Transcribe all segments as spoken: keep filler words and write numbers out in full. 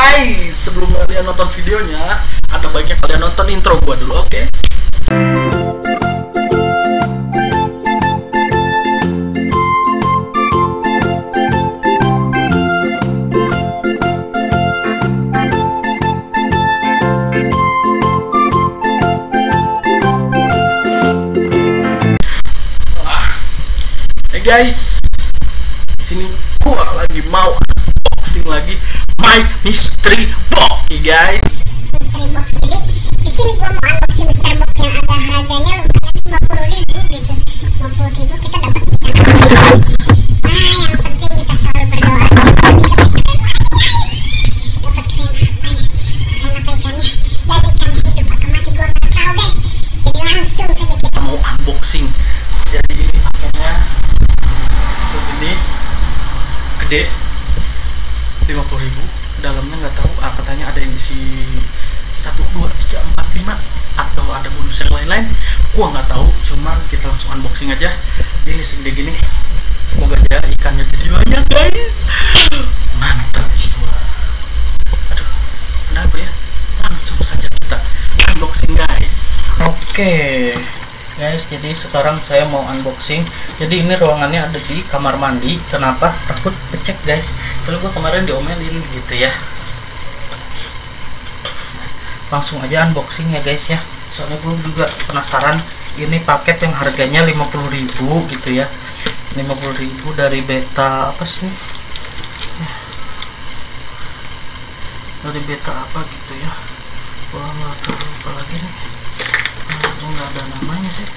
guys, sebelum kalian nonton videonya, ada baiknya kalian nonton intro gua dulu, oke? Okay? Hey guys, di sini gua lagi mau unboxing lagi my mystri box, hey guys. Mystri box, jadi di sini gua mau unboxing mystri box yang ada harganya lumayan lima puluh ribu gitu. lima puluh ribu kita dapat. Nah, yang penting kita selalu berdoa. Dapat keren apa ya? Keren apa ikannya? Dan ikan hidup atau mati gua nggak tahu guys. Jadi langsung saja kita mau unboxing. Jadi ini pakainya segini, gede, lima puluh ribu. Dalamnya nggak tahu, ah, katanya ada yang isi satu, dua, tiga, empat, lima atau ada bonus yang lain-lain, gua nggak tahu. Cuman kita langsung unboxing aja. Ini segede gini, semoga aja ikannya jadi banyak guys. Mantap jiwa. Aduh, kenapa ya? Langsung saja kita unboxing guys. Oke guys, jadi sekarang saya mau unboxing. Jadi ini ruangannya ada di kamar mandi. Kenapa? Takut pecek guys, soalnya gua kemarin diomelin gitu ya. Langsung aja unboxing ya guys ya, soalnya gua juga penasaran. Ini paket yang harganya lima puluh ribu gitu ya, lima puluh ribu dari beta apa sih, dari beta apa gitu ya. Wah, nggak tahu apa lagi nih, nggak ada namanya sih.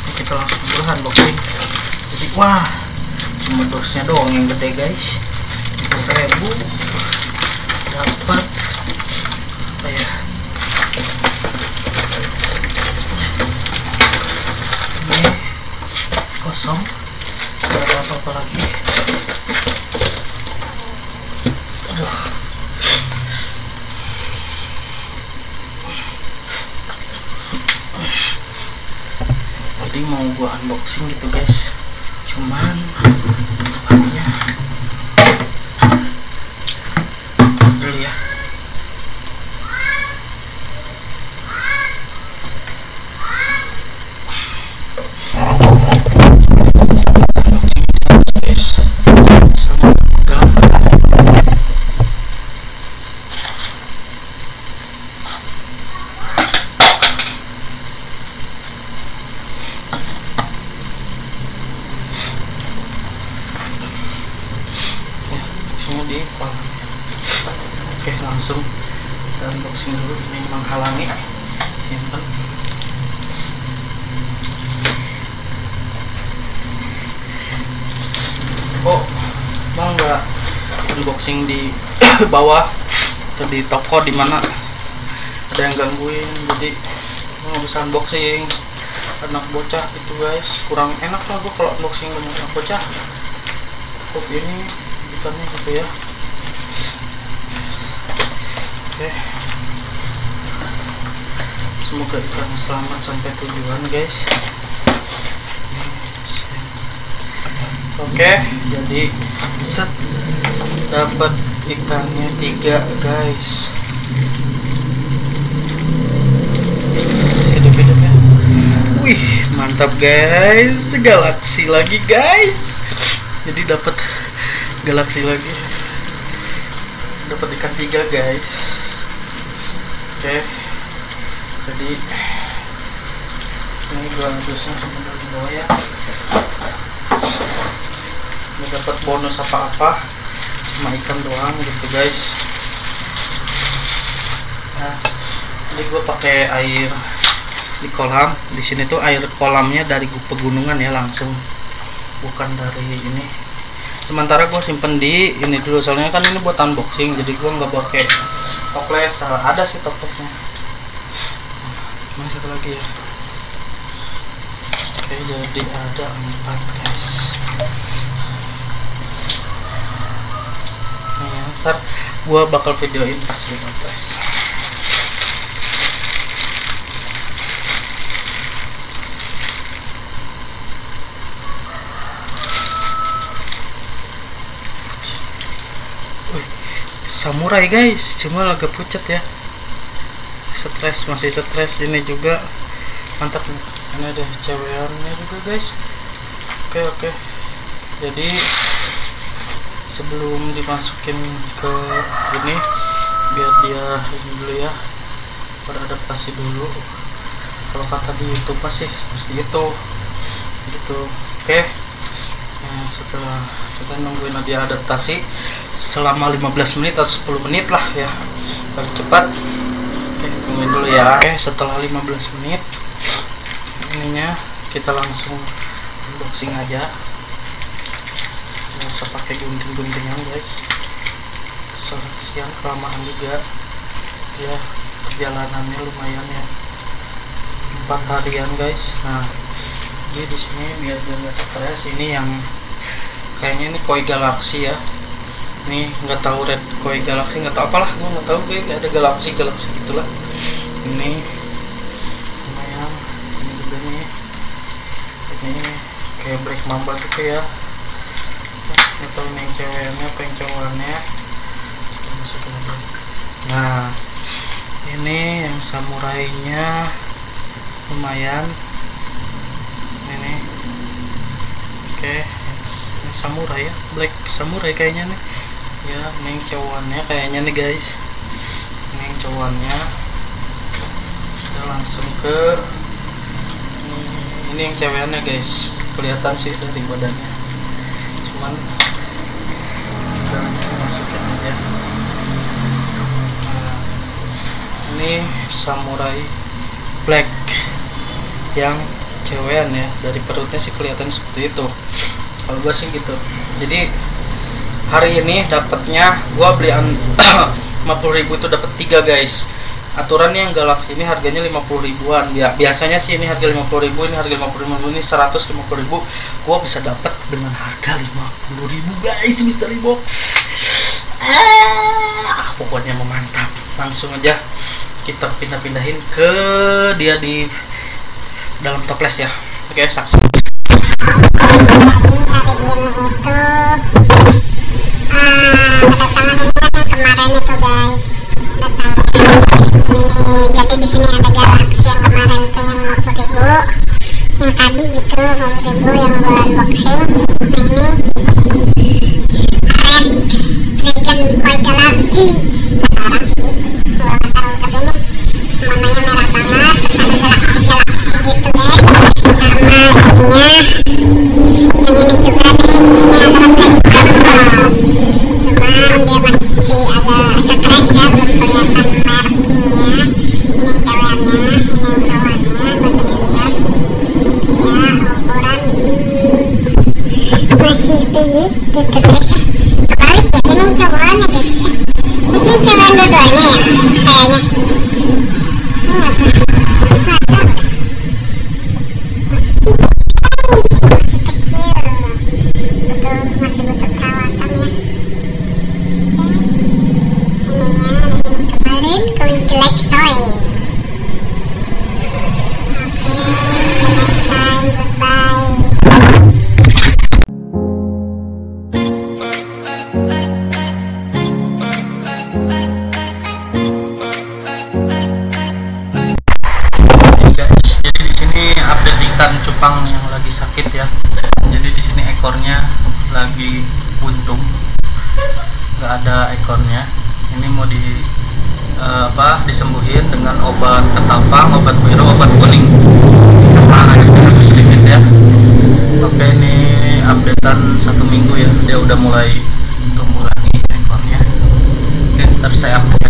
Ini kita langsung unboxing. Jadi wah, cuma dosnya doang yang gede guys. Seribu dapat apa ya? Kosong, tidak ada apa-apa lagi. Aduh, jadi mau gua unboxing gitu guys, cuman apanya dulu ya. Di kolamnya. Oke, langsung kita unboxing dulu. Ini menghalangi, simpan. Oh, bang, nggak unboxing di bawah atau di toko di mana ada yang gangguin, jadi nggak bisa unboxing. Anak bocah gitu guys, kurang enak lah gua kalau unboxing dengan anak bocah. Cukup ini ikannya gitu ya. Oke, semoga ikan selamat sampai tujuan guys. Oke, jadi set dapat ikannya tiga guys. Hidup-hidup ya. Wih, mantap guys, galaksi lagi guys. Jadi dapat galaksi lagi, dapat ikan tiga guys. Oke, jadi ini gua harusnya sebentar di bawah ya. Ini dapat bonus apa-apa, cuma ikan doang gitu guys. Nah, ini gua pakai air di kolam. Di sini tuh air kolamnya dari pegunungan ya, langsung, bukan dari ini. Sementara gue simpen di ini dulu, soalnya kan ini buat unboxing, jadi gue nggak pakai toples. Ada sih toplesnya, cuma satu lagi ya. Oke, jadi ada empat guys. Nih ya, ntar gue bakal videoin pas di toples. samurai guys, cuma agak pucat ya, stres, masih stres. Ini juga mantap, ini ada cewekannya juga guys. Oke oke, jadi sebelum dimasukin ke ini biar dia ini dulu ya, beradaptasi dulu. Kalau kata di YouTube pasti seperti itu gitu. Oke, nah, setelah kita nungguin dia adaptasi selama lima belas menit atau sepuluh menit lah ya, paling cepat. Oke, tungguin dulu ya. Oke, setelah lima belas menit ininya kita langsung unboxing aja, nggak usah pakai gunting-guntingan guys, soalnya siang kelamaan juga ya, perjalanannya lumayan ya, empat harian guys. Nah jadi di sini biar nggak stres, ini yang kayaknya ini koi galaksi ya, ini nggak tahu red koi galaksi, nggak tahu apalah, gua nggak tahu, kayak ada galaksi galaksi gitulah. Ini sama yang ini juga nih, ini kayak black mamba gitu ya, nggak tahu ini yang ceweknya apa yang cowoknya. Nah ini yang samurainya lumayan ini. Oke, ini samurai ya, black samurai kayaknya nih ya. Ini cowannya kayaknya nih guys, ini cowannya. Kita langsung ke ini, ini yang ceweknya guys, kelihatan sih dari badannya, cuman kita langsung masukin aja. Nah, ini samurai black yang cewekan ya, dari perutnya sih kelihatan seperti itu kalau gue sih gitu. Jadi hari ini dapatnya gua belian lima puluh ribu itu dapat tiga guys. Aturannya yang galaksi ini harganya lima puluh ribuan ya, biasanya sih ini harga lima puluh ribu, ini harga lima puluh ribu, ini seratus lima puluh ribu. Gua bisa dapat dengan harga lima puluh ribu guys, misteri box. Ah, pokoknya memantap. Langsung aja kita pindah-pindahin ke dia di dalam toples ya. Oke, saksi cupang yang lagi sakit ya. Jadi di sini ekornya lagi buntung, nggak ada ekornya. Ini mau di uh, apa disembuhin dengan obat ketapang, obat biru, obat kuning. Nah, agak sedikit ya. Oke, ini updatean satu minggu ya, dia udah mulai tumbuh lagi ekornya. Oke, tapi saya update